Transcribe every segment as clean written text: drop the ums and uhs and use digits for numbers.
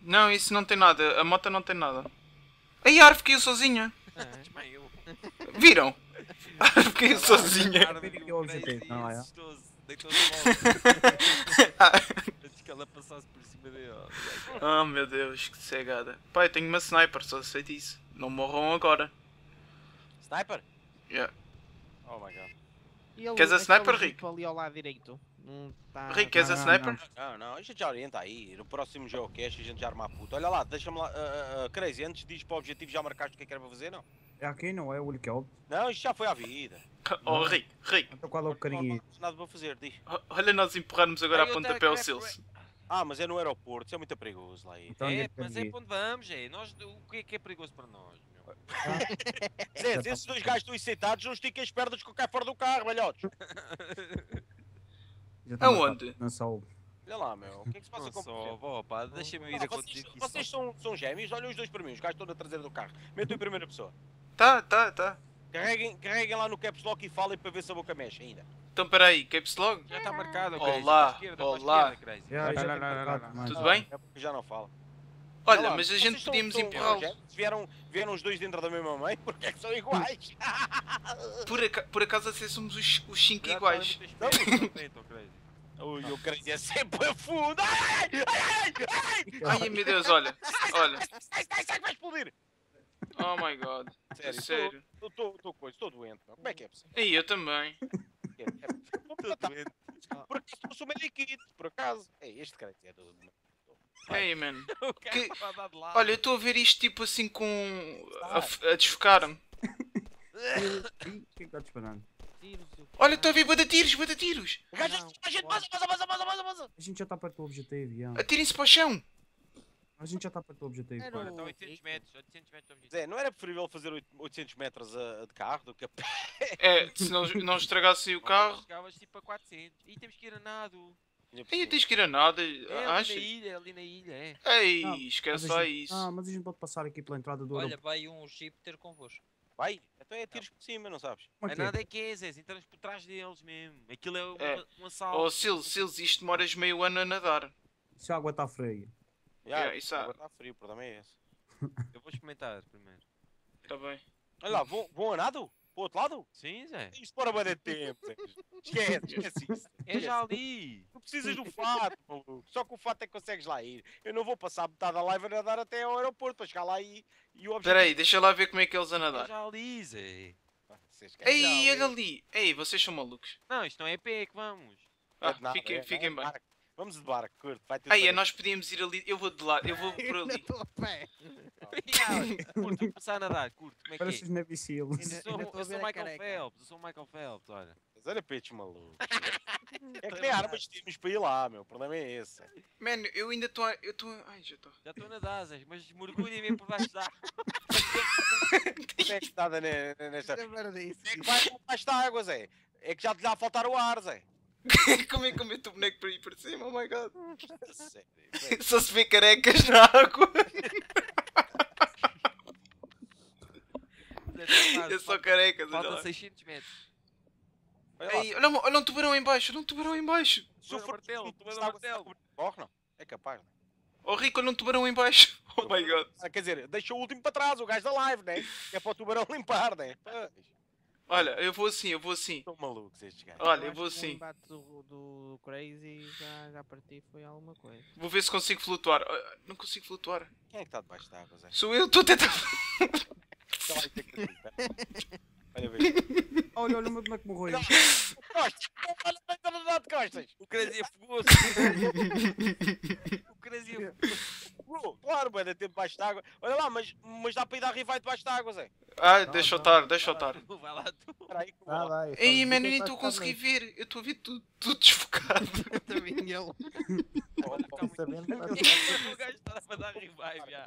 Não, isso não tem nada. A moto não tem nada. Aí a árvore caiu sozinha. Viram? A árvore caiu sozinha. Antes que ela passasse por cima dela. Oh meu Deus, que cegada. Pai, tenho uma sniper, só sei disso. Não morram agora. Sniper? Yeah. Oh my god. Ele, queres a sniper, Rico? Ali ao lado direito. Tá, Rico, queres a sniper? Não, a gente já orienta aí. No próximo jogo que é, a gente já arma a puta. Olha lá, deixa-me lá. Crazy, antes diz para o objetivo, já marcaste o que é que era para fazer, não? É aqui, não é o helicóptero? Não, isto já foi à vida. Oh, Rico, Rico. Então qual é o carinho? Nada para fazer, diz. Olha, nós empurrarmos agora a pontapé ao Silso. Ah, mas é no aeroporto, isso é muito perigoso lá aí. Então, é, mas é para onde vamos, é. O que é perigoso para nós? Zé, esses dois gajos estão excitados, não estiquem as pernas com o carro fora do carro, velhotes! Aonde? Não soube. Olha lá, meu, o que é que se passa com o pá, deixa-me ir a contigo. Vocês são gêmeos, olhem os dois para mim, os gajos estão na traseira do carro. Metam em primeira pessoa. Tá. Carreguem lá no caps lock e falem para ver se a boca mexe ainda. Então peraí, caps lock? Já está marcado, Crazy. Olá. Não. Tudo bem? É porque já não fala. Olha, mas a gente podíamos empurrá-los. Vieram os dois dentro da mesma mãe, porque é que são iguais? Por acaso assim somos os cinco iguais. O Crazy é sempre a fundo. Ai meu Deus, olha. Sai que vai explodir. Oh my god, sério. Estou doente, não. Como é que é possível? E eu também. Estou doente. Por acaso estou sumando líquido, por acaso. É este Crazy é do... Ei, mano, que... Olha, eu estou a ver isto tipo assim com... a desfocar-me. Olha, estou a ver bué de tiros. A gente já está para o teu objetivo. Atirem-se para o chão. A gente já está para o teu objetivo. Olha, estão 800 metros, 800 metros de objetivo. Zé, não era preferível fazer 800 metros de carro do que a pé? É, se não estragasse o carro... Chegavas tipo a 400. E temos que ir a nado. Aí tens que ir a nada, acho. Ali na ilha, é. Ei, não, esquece lá isso. Ah, mas a gente pode passar aqui pela entrada do... Olha, vai um chip ter convosco. Vai? Então é tiros por cima, não sabes? É nada é que é, Zé, entramos por trás deles mesmo. Aquilo é um assalto. Oh, Silas, isto demoras meio ano a nadar. Isso a água está fria. A água está fria, o problema é esse. Eu vou experimentar primeiro. Está bem. Olha lá, vão a nada? Para o outro lado? Sim, Zé. Isto para bem de tempo, Zé. Esquece isso. É já ali. Tu precisas do fato, maluco. Só com o fato é que consegues lá ir. Eu não vou passar a metade da live a nadar até ao aeroporto para chegar lá e o objetivo... Espera aí, deixa lá ver como é que eles a nadar. É já ali, Zé. Ei, olha ali. Ei, vocês são malucos. Não, isto não é pé que vamos. Fiquem bem. Vamos de barco, curto. Aí, nós podíamos ir ali. Eu vou de lado, eu vou por ali. Eu estou a pé. Curto, começar a nadar, curto. Como é que é? Pareces navicilos. Eu sou Michael Phelps, olha. Mas olha peitos malucos. É que nem armas temos para ir lá, meu. O problema é esse. Mano, eu ainda estou Ai, já estou. Já estou a nadar, mas mergulha mesmo por baixo da água. Não é que nada nesta... É que vai por baixo da água, Zé. É que já te dá a faltar o ar, Zé. Como é que eu meto o boneco para ir para cima? Oh my god! Só se vê carecas na água! É só carecas! Falta 600 metros! Olha um tubarão em baixo! Morre não? É capaz, não? Oh Rico, olha um tubarão em baixo! Oh my god! Quer dizer, deixa o último para trás, o gajo da live, né? É para o tubarão limpar, né? Olha, eu vou assim. Estão malucos estes gajos. Olha, eu vou assim. O embate do Crazy já parti, foi alguma coisa. Vou ver se consigo flutuar. Não consigo flutuar. Quem é que está debaixo da água, Zé? Sou eu, estou a tentar. Olha, veja. Olha o meu boneco morreu. Olha, está de costas. O Crazy afogou-se. Claro, mano, é tempo debaixo d'água. Olha lá, mas dá para ir dar revive debaixo d'água, Zé. Ah, deixa eu estar. Vai lá, tu. Ei, mano, nem estou a conseguir ver. Eu estou a ver tudo desfocado. Também ele. O gajo está para dar revive, já.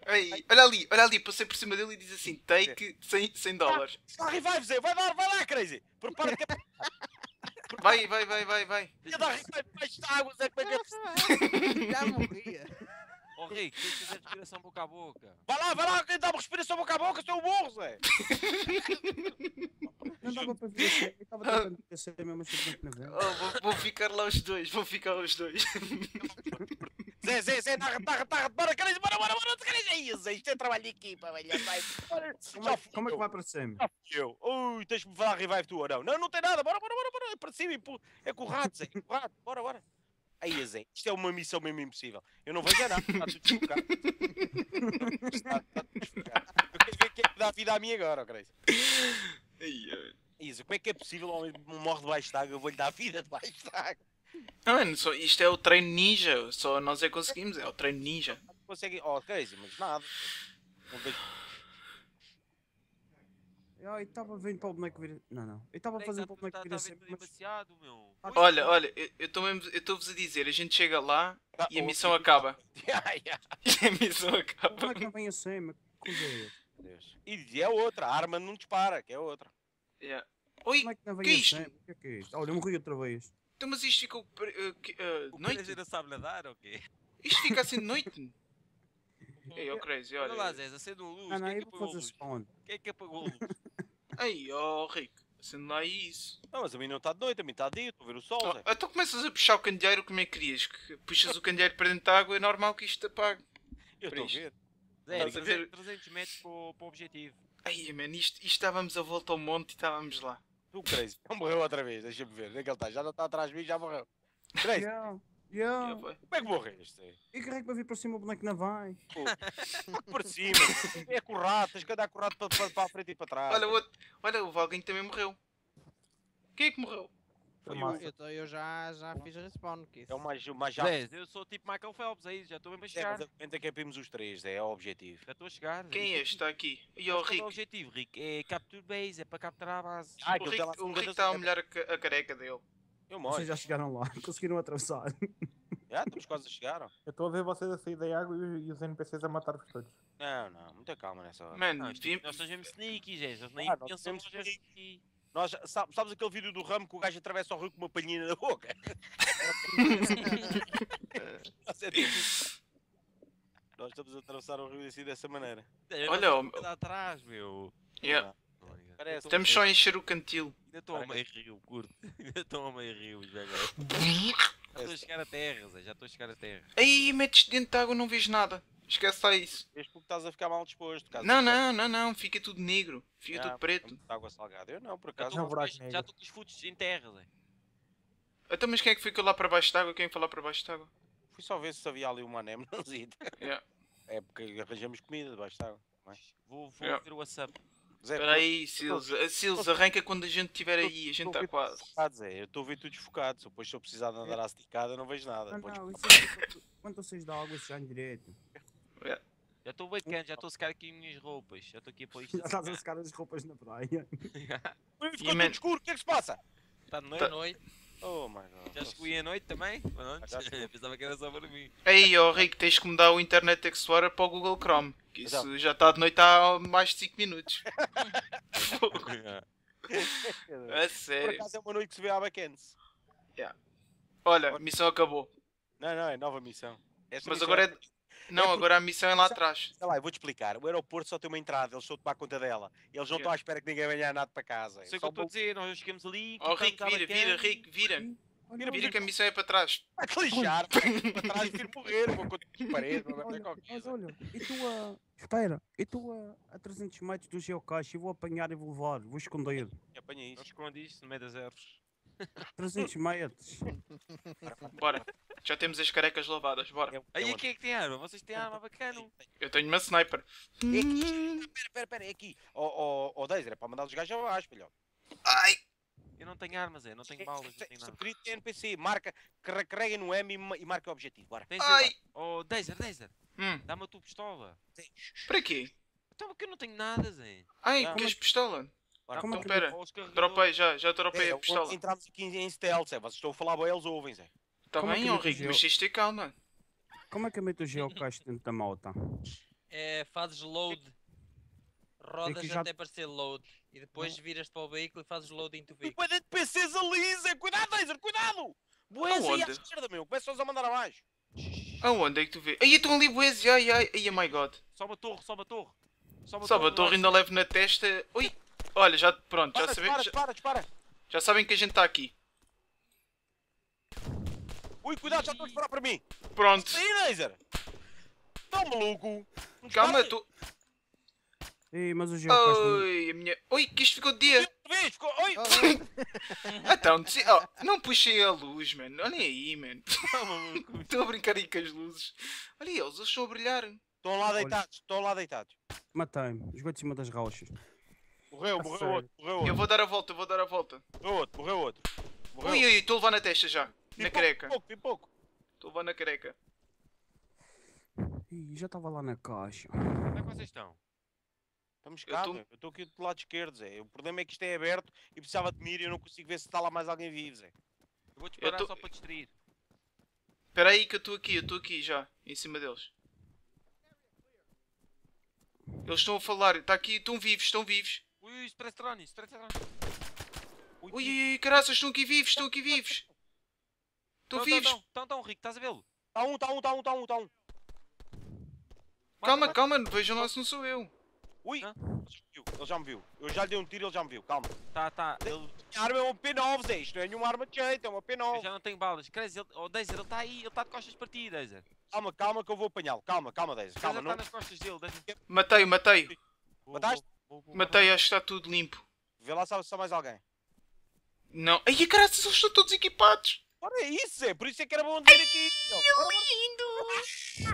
Olha ali, passei por cima dele e diz assim: take $100. Dá revive, Zé, vai lá, Crazy. Prepara-te. Vai. Ia dar revive debaixo d'água, Zé, como é que é? Já morria. Oh, Rico, tens de fazer respiração boca a boca. Vai lá, dá uma respiração boca a boca, seu burro, Zé! Não dava para ver assim, eu estava tentando descer mesmo, mas eu não vou ficar lá os dois, Zé, narra, bora, isso, isto é trabalho de equipa, velho. Como é que vai para cima? Já fui eu. Ui, tens-me falar revive tu ou não? Não tem nada, bora, para cima, é com o rato, Zé, é com o rato, bora. Aí, Zé, isto é uma missão mesmo impossível. Eu não vou ganhar, está tudo desfocado. Eu quero ver quem é que dá vida a mim agora, Crazy. Isso, como é que é possível o homem morre debaixo de água? Eu vou-lhe dar vida debaixo de água. Não, mano, isto é o treino ninja, só nós é que conseguimos, é o treino ninja. Consegue, oh, Crazy, mas nada. Eu estava a ver para o boneco vir. Não. Eu estava a fazer para o boneco vir assim. Olha, eu estou-vos a dizer, a gente chega lá e a missão acaba. E a missão acaba. Como é que vem assim, mas que coisa é essa? Deus. E é outra, a arma não dispara, que é outra. Yeah. Oi, como é que não vem assim? O que é isto? Olha, eu morri outra vez. Então, mas isto ficou noite? O Crazy não sabe nadar ou quê? Isto fica assim de noite? Ei, ó Crazy, olha. Olha lá, Zé, acende uma luz. Quem é que apagou a luz? Ei, ó Rick, acende lá isso. Não, mas a mim não está de noite, a mim está de dia, estou a ver o sol, Zé. Então começas a puxar o candeeiro como é que querias. Que puxas o candeeiro para dentro da água, é normal que isto te apague. Eu estou a ver. Zé, estás a ver 300 metros para o objetivo. Ai, mano, isto estávamos a volta ao monte e estávamos lá. Tu, Crazy, não morreu outra vez, deixa-me ver, onde é que ele está? Já não está atrás de mim, já morreu. Crazy! Como é que morreste? E carrego para vir para cima, o boneco não vai. Por cima, é com o rato, tens que andar com o rato para a frente e para trás. Olha, o Valguinho também morreu. Quem é que morreu? Eu já fiz a respawn, que isso. Eu sou tipo Michael Phelps, aí já estou bem para chegar. Ainda capimos os três, é o objetivo. Já estou a chegar. Quem é este? Está aqui. E o Rick? O objetivo, Rick, é capture base, é para capturar a base. O Rick está a molhar a careca dele. Vocês já chegaram lá, conseguiram atravessar. Já, estamos quase a chegar. Eu estou a ver vocês a sair da água e os NPCs a matar-vos todos. Não, muita calma nessa hora. Mano, nós fazemos sneaky, gente. Nós nem pensamos que fazemos sneaky. Sabes aquele vídeo do Rambo que o gajo atravessa o rio com uma palhinha na boca? Nós estamos a atravessar o rio assim dessa maneira. Olha, atrás, meu. Estamos só a encher o cantil. Ainda estou a meio rio, curto. Ainda estou a meio rio, já estou a chegar à terra, Zé. Já estou a chegar à terra. Aí, metes dentro de água, não vês nada. Esquece só isso. És porque estás a ficar mal disposto. Não. Fica tudo negro. Fica tudo preto. Água salgada. Eu não, por acaso. Já estou com os futos em terra, Zé. Então, mas quem é que ficou lá para baixo d'água? Quem foi lá para baixo d'água? Fui só ver se havia ali uma aneme. É porque arranjamos comida debaixo d'água. Vou ver o WhatsApp. Espera aí, Silas, arranca quando a gente estiver aí, a gente está quase. Eu estou a ver tudo desfocado, depois se eu precisar de andar à esticada não vejo nada. Quando vocês dão água, isso já em direito. Já estou bacana, já estou a secar aqui as minhas roupas, já estou aqui a pôr isto. Já estás a secar as roupas na praia. Ficou tudo escuro, o que é que se passa? Está de noite. Oh my God. Já escolhi a noite também? Pensava que era só para mim. Aí, ó Rick, tens que mudar o Internet Explorer para o Google Chrome. Que isso já está de noite há mais de 5 minutos. É sério. Por acaso é uma noite que se vê à Backends. Olha, a missão acabou. Não, é nova missão. Mas agora é... Não, agora a missão é lá atrás. Sei lá, eu vou-te explicar. O aeroporto só tem uma entrada, eles só tomar conta dela. Eles não estão à espera que ninguém venha nada para casa. Sei o que eu estou a dizer, nós chegamos ali... Oh, Rick, vira, que a missão é para trás. Vai-te lixar, para trás e vir morrer. Vou contar de parede, vou ver qualquer coisa. Mas olha, eu estou a 300 metros do geocache, eu vou apanhar e vou levar, vou esconder. Apanha isso. Não esconde isto no meio das ervas. 300 metros. Bora, já temos as carecas lavadas, bora. Aí quem é que tem arma? Vocês têm arma bacana? Eu tenho uma sniper. É aqui, pera, é aqui. Oh, Dazer, é para mandar os gajos abaixo, melhor. Ai! Eu não tenho armas, não tenho balas, não tenho nada. Subscrito em NPC, marca, carrega no M e marca o objetivo, bora. Ai! Oh, Dazer, dá-me a tua pistola. Para quê? Então porque eu não tenho nada, Zé. Ai, queres pistola? Então pera, dropei já dropei a pistola. Entramos aqui em stealth, vocês estão a falar bem, eles ouvem, Zé. Está bem, Henrique, mas tens de ter calma. Como é que meto o geocache dentro da malta? É, fazes load, rodas até parecer load, e depois viras para o veículo e fazes load into veículo. Mas NPCs ali, Zé, cuidado, Dazer, cuidado! Boés aí à esquerda, meu, começam a mandar abaixo. Aonde é que tu vês? Aí estão ali boés, ai, my God. Sobe a torre. Sobe a torre, ainda levo na testa, ui. Olha, já pronto, já sabemos. Dispara. Já sabem que a gente está aqui. Ui, cuidado, já estou a disparar para mim. Pronto. Aí, laser. Tá maluco. Calma, tu... Ei, mas o Geo oi, a minha... Oi, que isto ficou de dia. Ficou... Oi. Então, oh, não puxei a luz, mano. Olha aí, mano. Estou a brincar aí com as luzes. Olha aí, eles estão a brilhar. Estão lá deitados, estão lá deitados. Matei-me, esgoto de cima das rochas. Morreu, morreu outro, morreu outro. Eu vou dar a volta, eu vou dar a volta. Morreu outro, morreu outro. Ui, ui, estou a levar na testa já. Na careca. Tem pouco. Estou a levar na careca. Ih, já estava lá na caixa. Onde é que vocês estão? Estamos cá, eu estou aqui do lado esquerdo, Zé. O problema é que isto é aberto e precisava de mira e eu não consigo ver se está lá mais alguém vivo, Zé. Eu vou disparar só para distrair. Espera aí que eu estou aqui já, em cima deles. Eles estão a falar, está aqui, estão vivos, estão vivos. Ui, stress-tronic. Ui, caraças, estão aqui vivos. Estão vivos. Estão, Rico, estás a vê-lo? Está um. Calma, vejam lá se não sou eu. Ui, ele já me viu. Eu já lhe dei um tiro, ele já me viu, calma. Tá. A arma é uma P9, Zé, isto não é nenhuma arma de jeito, é uma P9. Eu já não tenho balas. Crazy, Dazer, ele está aí, ele está de costas para ti, Dazer. Calma que eu vou apanhá-lo. Calma, Dazer. Calma, não. Está nas costas dele, Dazer. Matei-o. Mataste? Matei, acho que está tudo limpo. Vê lá se há mais alguém. Não. Ai, caralho, eles estão todos equipados. Olha isso, Zé, por isso é que era bom dizer aqui. Que lindo!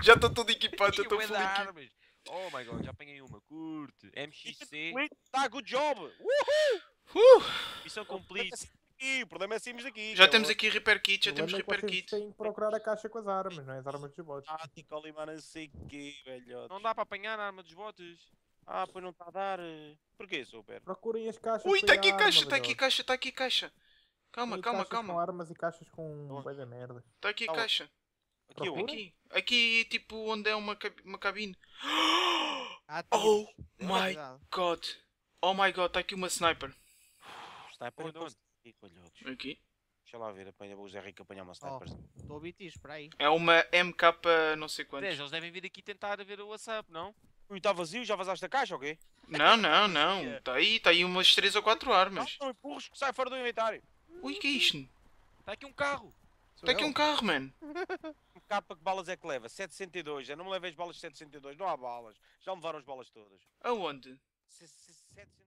Já estou todo equipado, já estou full equipado. Oh my god, já apanhei uma, curte. MXC. Tá, good job! Uhul! Missão complete. O problema é sairmos daqui. Já temos aqui repair kit, já temos repair kit. Tem que procurar a caixa com as armas, não é? As armas dos botes. Ah, Ticolima, não sei o quê, velhote. Não dá para apanhar a arma dos botes? Ah, pois não está a dar. Porquê, super? Procurem as caixas. Ui, está aqui a caixa. Calma. Com armas e caixas com coisa de merda. Está aqui a caixa. Aqui, tipo, onde é uma cabine. Oh my god. Oh my god, está aqui uma sniper. Sniper de onde? Aqui. Deixa lá ver, o Zé Rico apanhar uma sniper. Estou a ouvir tiros, espera aí. É uma MK não sei quantos. Eles devem vir aqui tentar ver o WhatsApp, não? Ui, está vazio? Já vazaste a caixa ou quê? Não. Está aí umas 3 ou 4 armas. Não empurros que sai fora do inventário. Ui, que é isto? Está aqui um carro. Está aqui um carro, mano. Capa, que balas é que leva? 702. Eu não me levei as balas de 702. Não há balas. Já me levaram as balas todas. Aonde? 702.